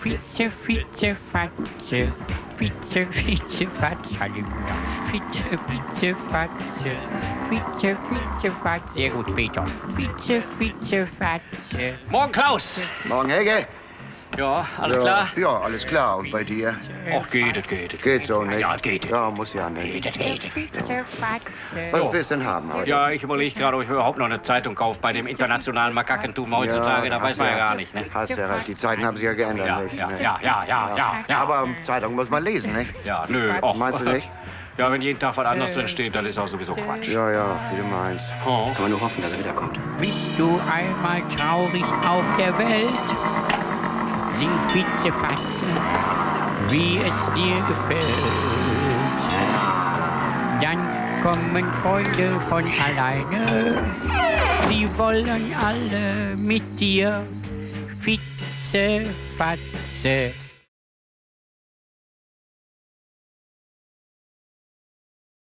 Fitze, Fitze, sehr gut, Peter. Fitze. Morgen, Klaus. Morgen, Helge. Ja, alles klar? Ja, alles klar. Und bei dir? Ach, geht. Geht so nicht? Ja, geht. Ja, muss ja nicht. Geht. Was willst du denn haben heute? Ja, ich überlege gerade, ob ich überhaupt noch eine Zeitung kaufe bei dem internationalen Makakentum heutzutage. Ja, da weiß man ja gar nicht, ne? Hast ja recht. Die Zeiten haben sich ja geändert, nicht? Ja. Aber Zeitung muss man lesen, nicht? Ja, nö. Och. Meinst du nicht? Ja, wenn jeden Tag was anderes drin steht, dann ist auch sowieso Quatsch. Ja, wie du meinst. Oh. Kann man nur hoffen, dass er wiederkommt. Bist du einmal traurig auf der Welt? Sing Fitzefatze, wie es dir gefällt. Dann kommen Freunde von alleine, sie wollen alle mit dir Fitzefatze.